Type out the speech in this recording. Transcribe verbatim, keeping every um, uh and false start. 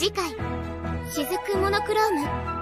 次回「しずくモノクローム」。